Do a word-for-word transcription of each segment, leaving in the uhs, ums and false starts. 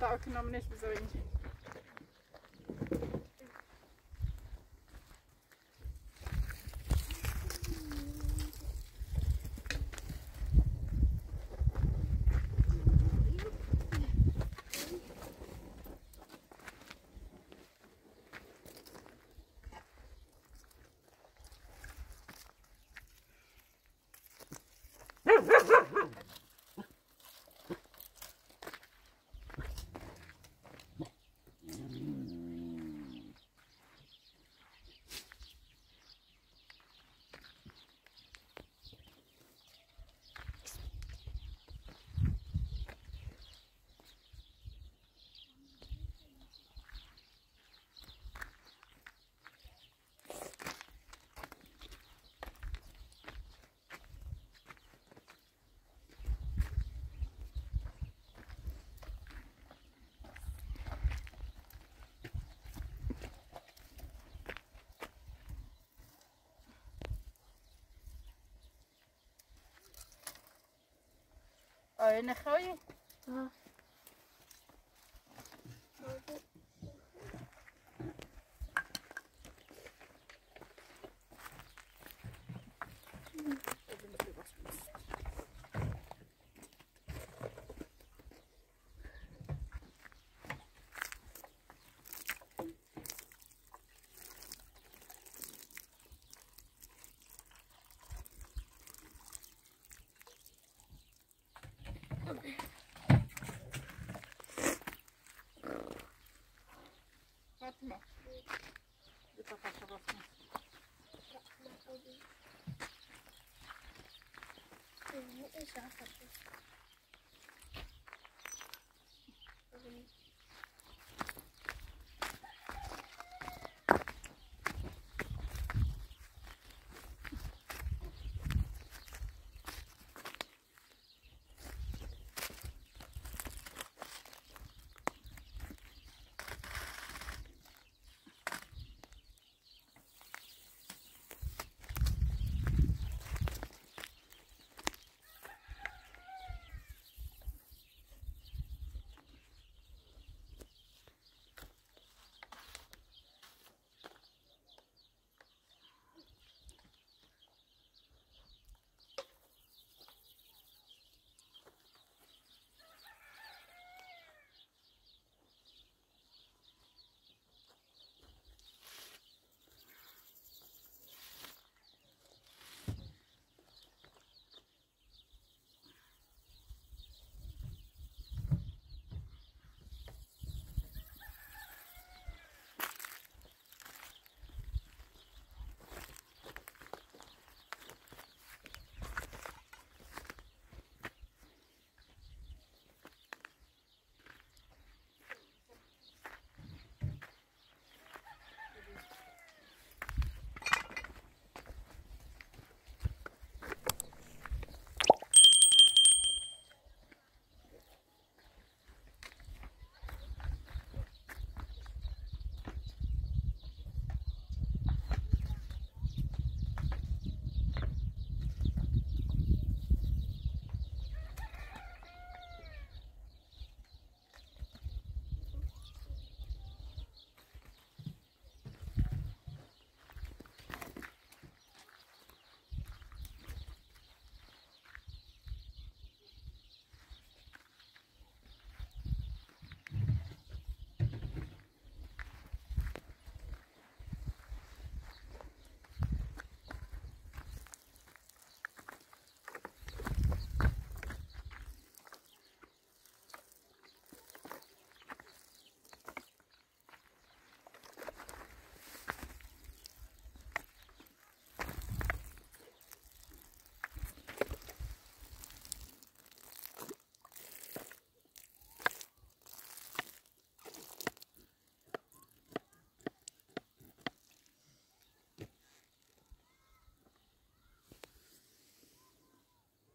Tá ok, não me deixe bizarrinho. آیا نخواهی؟ آه Fatma, de papai para Fatma. Eu já faço.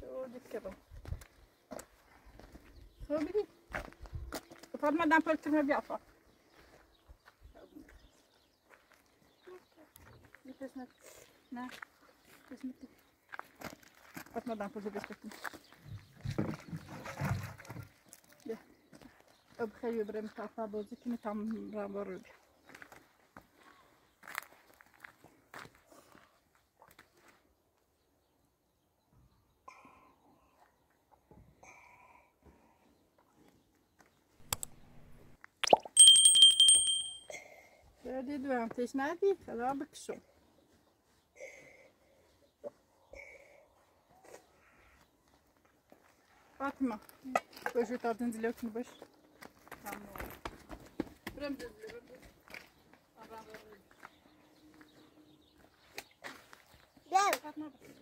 Şöyle dikkatim. Şöyle bileyim. Utanmadan pöktürme bir yapalım. Nefesine. Ne? Nefesine. Atmadan fazla gösterdim. أبخي يبرم تعطى بوزي كم تعمل رابورد. هذه دوام تسمعتي هذا بكشو. أتما بس تعطين زلوك نبش. برم دل برم دل آبان برم دل کات نبود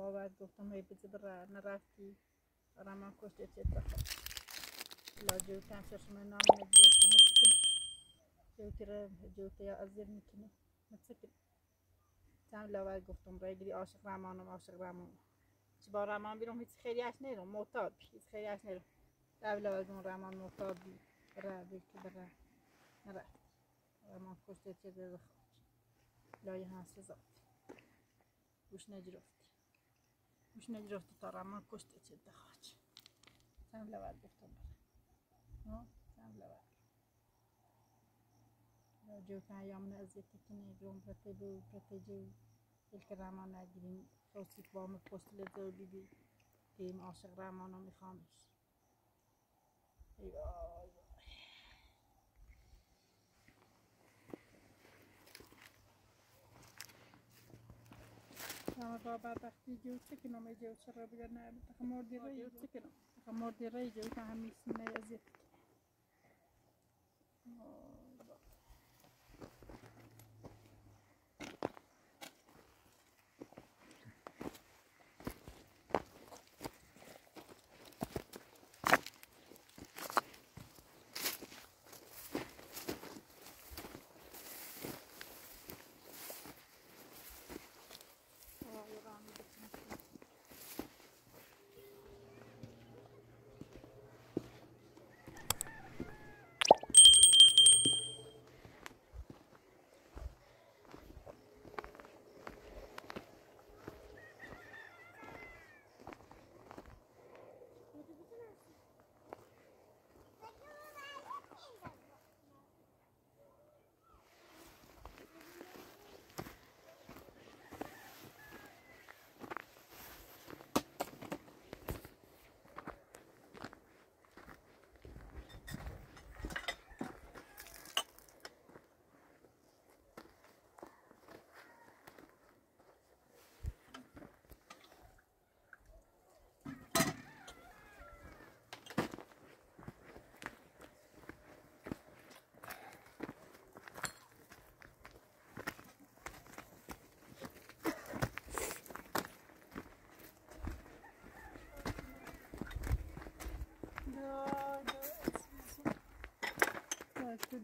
باور گفتم هی بزی بره نرفتی رامان کشته چه تخم لاجو کم ششمه نام نجوتی متسکنه جوتی را جوتی یا ازیر میکنه متسکنه تم لاور گفتم رای گری عاشق رامانم عاشق رامانم چی با رامان بیرم هیچ خیریش نیرم محتاب هیچ خیریش نیرم دو لاور گون رامان محتاب بی بره بیرکی بره نرفت رامان کشته چه بزخم لایه هنس زاد گوش نجرفت مش نجرفت طراما كشت اتشد خاج سام لواد بفتن برا ها سام لواد لو جو كان يومنا ازيتي كني يوم برتبو برتجو الكرامان ناجرين خوصي بوام كشت لزو بيبي تيم عاشق رامانا ميخامش ايوه اما بابا وقتی جوته که نام جوته را بگر نه تخمار دیره جوته که نام تخمار دیره جوته همی سینه ازید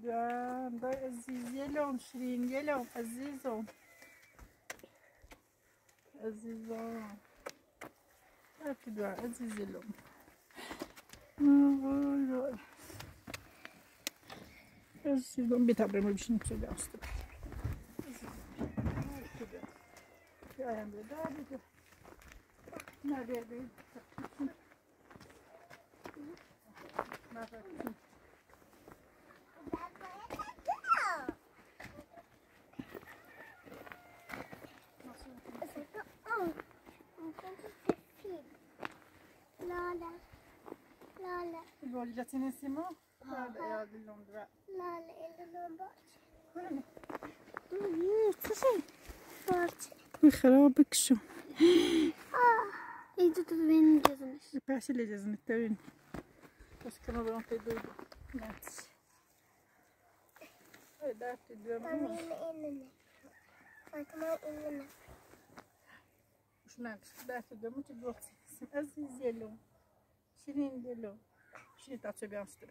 دادم دای عزیزم شیرین گلم عزیزم عزیزم هات دادم عزیزم اوه عزیزم بیتابرم بیشتر داشتم چایم بدادی که نگیر بید نفرسیم. لاله لاله بولجت نسیمو لاله یا دلم دو لاله دلم بارچه خونه یه چیزی بارچه میخرابک شو ای دو تو بین جزمش پسی لجزمت توین پس کنم برام تی دو نت ای دارتی دو من اینه فاطمه اینه مش نکش دارتی دو من تی دو عزیزیلو شیرین دلو شیرین تاچه بیام شد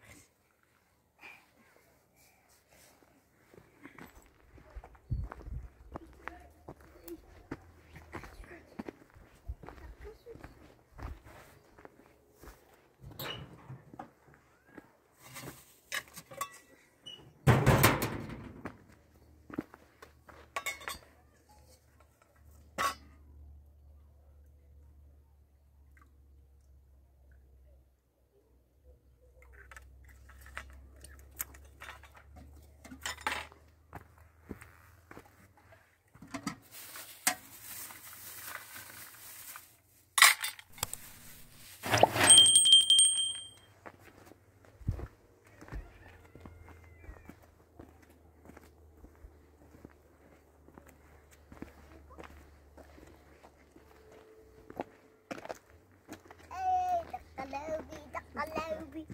قلبي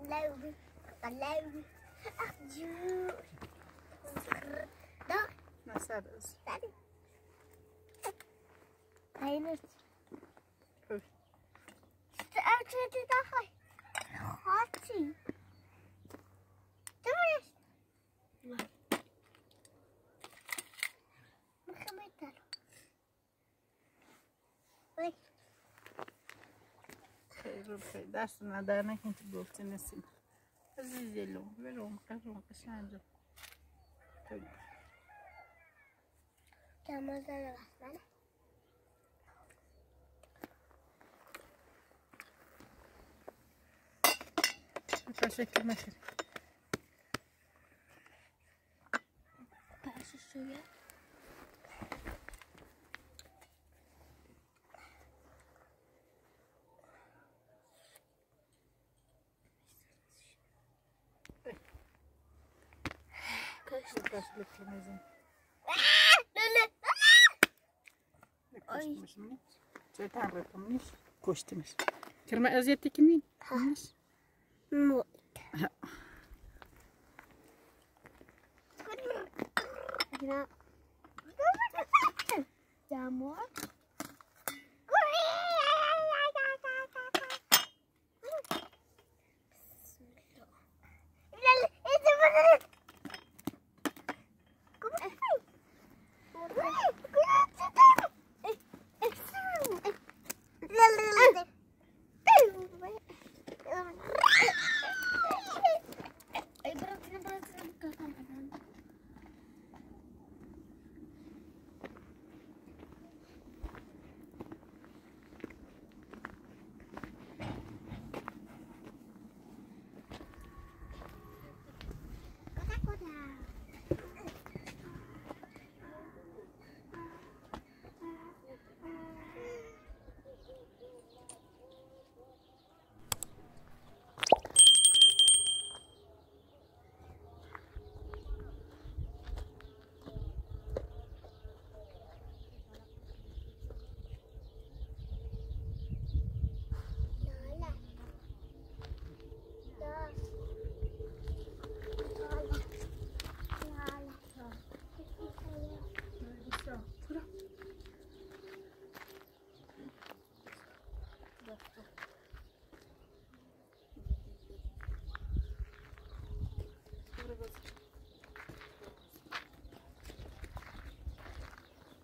قلبي قلبي أخجول ده نسأل أصلي هاي نت تأكلت داخل خاطي تمش مخبيتله وين دست ندار نکن که گفتی نسیم عزیزیلو برون برون قشنجم کمال داره بسمنه تشکر نکن پرشش شوید لازم. کشتمش منی. چه تمبر کنیش؟ کشتمش. کرم ازیتی کنی؟ کنیش. نه. نه. جامو.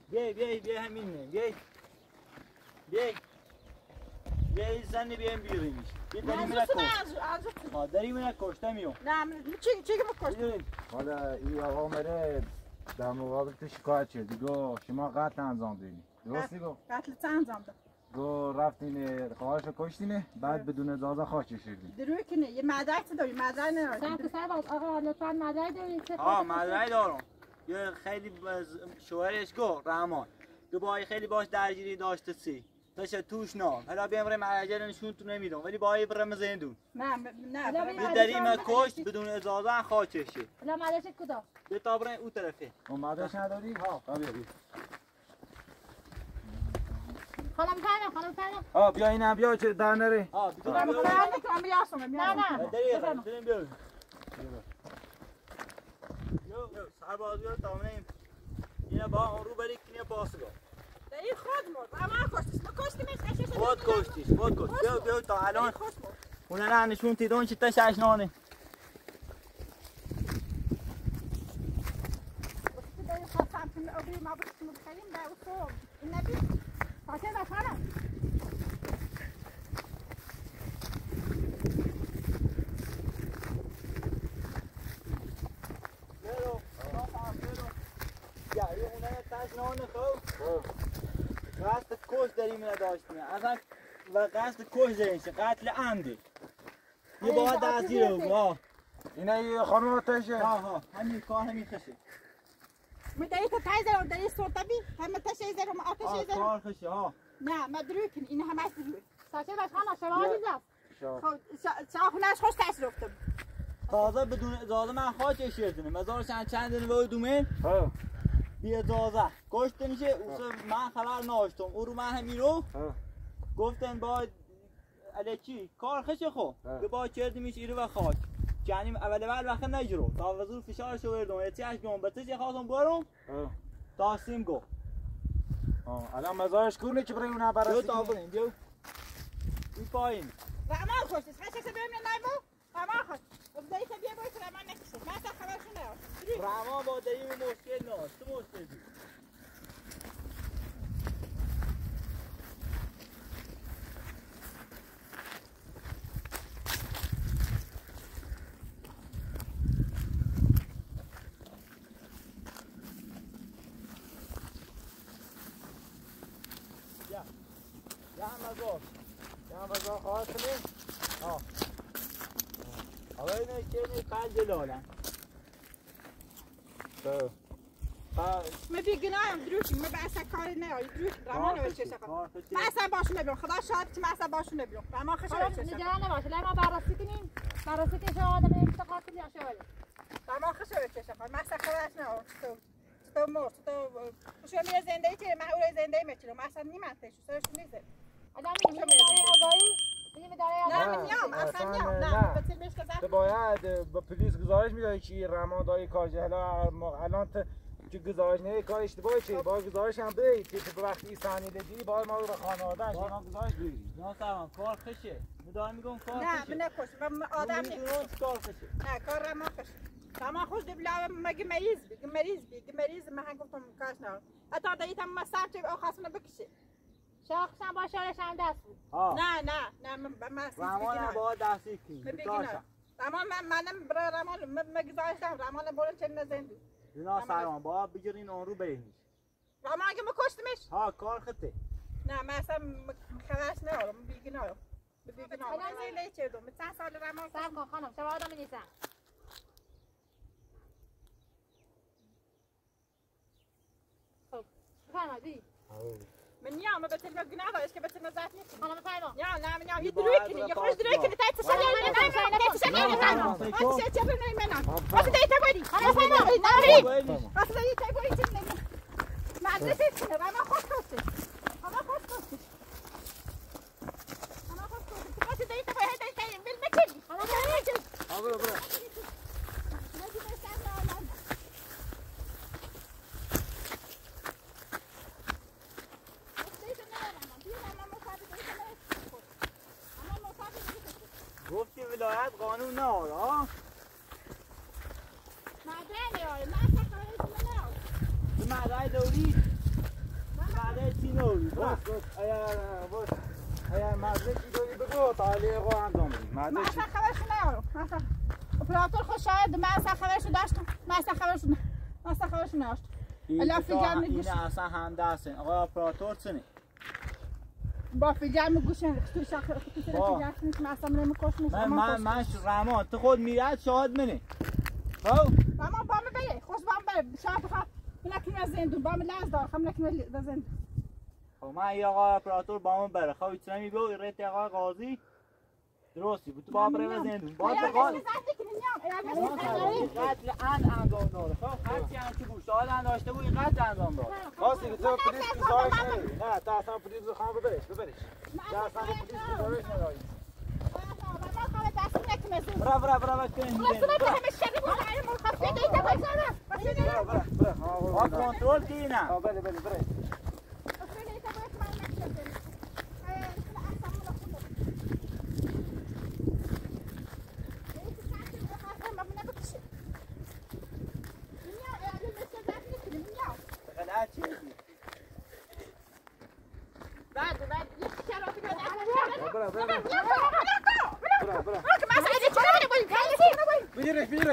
بیای بیای بیای همینه بیای بیای بیای زنی بیام بیاریم بیای داریم نکوش ما داریم نکوش تمیو نه چی چی که ما کوش حالا این آقا مره در مقابل تو شکایت شدی، گو شما قتل انجام دیدی، درستی؟ گو قتل چه انجام داد؟ گو رفتین خواهرشو کشتینه، بعد بدون اجازه خواهرشو شدی. دروغ کنه، یه مدرک چه داری؟ مدرک نداری. سر به سر باز آقا لطفاً مدرک داری؟ آه مدرک دارم. یه خیلی شوهرش گو رحمان دوباره خیلی باش درگیری داشته سی تاشه توش نه، حالا بیامریم عجله نشون تو نمیدم ولی باید برم زندون. نه نه به دریم کشت بدون اجازه خاکش شد. حالا مدرسه کدا به تا بریم اون طرفه. اون مدرسه نداری؟ ها بیا بیا خانم خانم خانم خانم آ بیا اینا بیا چه در نری. آ بیا خانم خانم بیا اسم بیا. نه نه بریم بریم بیا یو یو صاحب آزیو تامین اینا با اون رو بری کنه پاسگو این خود مرد، اما کشتیش، ما کشتیمش خود کشتیش، خود کشت، بیا بیا تا الان اونه نه نشون تیدون چی تا شش نانه بسیده خود سمتون اوگری ما بسیدیم بخیریم در اصول این نبید ساکر بخارم بیرو، باسم بیرو یا یه اونه نه تش نانه خوب قصد کش داریم نداشتیم اصلا و قصد کش داریم شه قتل عمدی یه باید دستی رو ها اینا یه خانوم تشه ها ها همین کار همین خشه مداری که تای زرم داری سلطه بی همه تشه زرم آتشه زرم کار خشه ها نه مدروی کنی اینا همه از دروی ساشه بشخانه شما دیدم شما خونهش خوش تش رفتم تازه بدون اجازه من خاک اشیردنم مزارشن چندن و دومین ها بی اجازه کشته میشه اون من خبر نداشتم او رو من همین رو گفتن باید الکی کار خشه خو به باید کردیمش ایرو و خاک یعنی اول اول وقت نجرو تا وزور فشارشو بردم اتیاش بیام بتش خواستم برم تاسیم گو الان مزارش کور که برای اونها برای تا بریم بیا این پایین رحمان خوشش خشش بریم نایبو رحمان خوش ابدایی که بیا باید رحمان نکشه من تا خبرش ندارم رحمان با دریم مشکل نداشت تو مشکل دید نبیرم خدا شاید که محصب باشون نبیرم و اما خشبه چشم نگران نباشه لما بررسی کنیم بررسی که شما آدم این کتا قاتل یا شواله و اما خشبه چشم محصب خودش نه تو مرد تو شما میره زندهی چیره من اوره زندهی میچیرم محصب نیمند تشو سرشون نیزه آدم میگیم داره آگاهی نه میام اصلا میام نه تو باید با پلیس گزارش میدهی که رحمان دایی کاجه الان چون گزارش نه کار اشتباهی چیه با گزارش هم بید که وقتی این سحنی لگیری باید ما رو به خانواده هشت اینا گزارش بگیری نه سرمان کار خشه میدارم میگم کار خشه نه بنکش من آدم نیستم کار خشه نه کار رحمان خشه رحمان خوش دیبلا مگه مریض بگه مریض بگه مریض من هم گفتم کارش نارم حتی دایی تم مسر چه او خواستونه بکشه شاخشم با شارش هم دست بود نه نه نه من مسیز بگی نارم نه سرمان باید بگیرین اون رو برینیش رحمان اگه ما کشتمش؟ ها کار خطه نه من اصلا خبرش نارم بیگی نارم بیگی نارم الان زیله چردم چند سال رحمان سب کن خانم شما آدم نیستم خب خانم دی من نیام به تلمه گناه دارش که به تلمه زرف نیستم خانم سرمان یا نه من نیام یه دروی کنی یه خوش دروی کنی تایی تشکر نارم خانم فرما نریم اصلا یه تایگوری چیم نمیم مدرسه چیه و اما خوش کشتش اما خوش کشتش اما خوش کشتش تو باشی دایی تبایی دایی تاییم بیل مکنی اما مکنی آبرو برو گفتی ولایت قانون نهار ها مادای دوری مادای چینوری باش ایا باش ایا مادای چینوری بگو تعالی رو انجام بدیم مادای چی خبرش نیارو مثلا اپراتور خوشایند من اصلا خبرشو داشتم من اصلا خبرشو اصلا خواهش ناشت الا فیجر میگوش این اصلا هندسه آقا اپراتور چنی با فیجر میگوشن تو شخص تو فیجر نیست مثلا نمیکوش من من من رحمان تو خود میاد شاهد منی واو رحمان بام بده خوش بام بده شاهد خط نکنه از زندو بام لاز دار خم نکنه از زندو خب من آقا اپراتور بام بره خب ایتنا میگو رت آقا قاضی درستی بود با بره و زندو با بقال قتل ان انجام داره خب هرچی هم که گوشت حال انداشته بود این قتل انجام داره خاصی که تو پلیس کسایش نداری نه تا اصلا پلیس بخواه ببرش ببرش تا اصلا پلیس کسایش نداری برا برا برا برا کنیم برا کنترول که اینم بله بله برای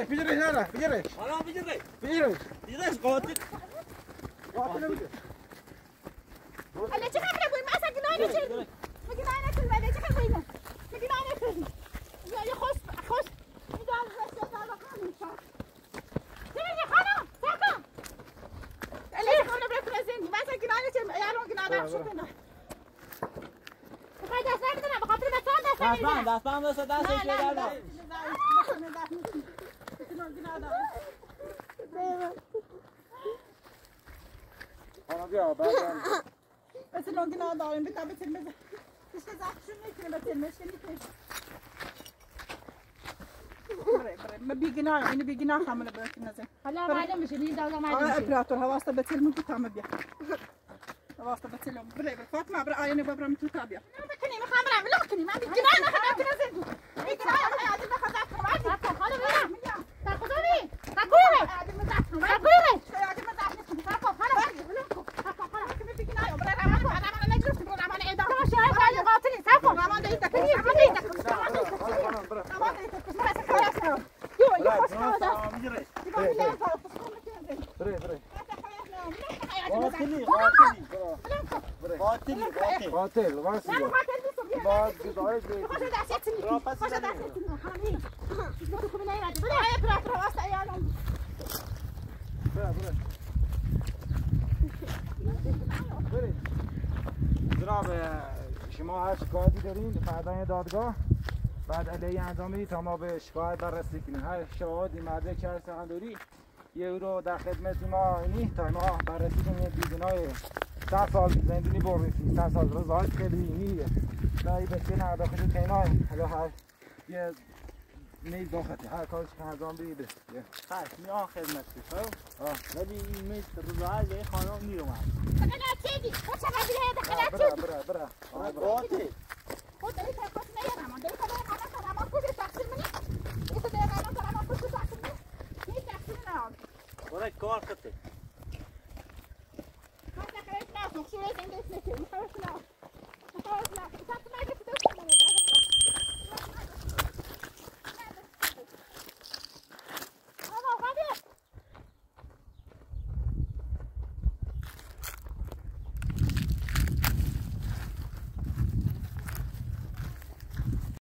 Bigirre. Ana bigirre. Bigirre. Bigirre قاتل. قاتل بده. الکی خبره بگو ما اصلا گناه نکردیم. میگی ما نکردیم ولی چه خبره اینا؟ میگی ما نکردیم. یا خوش خوش میگم بس تا بخوام میشم. ببین خانم، خانم. الکی خانم برو نزین. ما اصلا گناه نکردیم. یارو گناه نکردیم. بخاطر دست نمیدونم بخاطر مثلا دست نمیدونم. دست بام دست دست دست دست. یا بابا اصلا لونگ نداریم بتا بترمز هیچ چیز اخشون نمیکنه بترمز نمیکنه بره بره ما بیگنا اینو بیگنا حمله بکنزه حالا بعدا مش این دادا ما ادري اپراتور حواسته بترمز تو تمام بیا حواسته بترمز بره فاطمه بره عينه ببره من تو تابيا ممكن ما خمره ممكن ما بیگنا انا بترمز بیگنا انا عايزين ناخذك معاك خالص بره تاخذوني تاكلوني قاعدين مزحكم تاكلوني قاعدين مزحكم تاكلوا خلاص قاتل واسه بعد جزاي دي خش دعستني خش دعستني حرامي بدكم من اي راجل اي براك راسه يا لم برا برا برا جناب شما هر شکایتی دارین فردا دادگاه بعد علیه انجام بدید تا ما به شکایت بررسی کنیم هر شهادی مرده که سخندوری یه او رو در خدمت ما اینی تا ما بررسی کنیم بیگناه ده سال زندونی برمیسی، ده سال رضایت خیلی نیه و این بسیار نرداخل رو تینای حالا هر یه میز داختی هر کارش که هزان بیده خشت میان خدمت کشو ولی این میز رضایت به این خانم میرومد خدا نتیدی، خوش هم بیده هیده خدا نتیدی برا برا برا باتی خود داری که کس نیرم داری که داری خدا خدا خود تخصیل منی ایسا داری خدا خدا خود تخصیل منی نیست تخصیل نرام برای کار خطه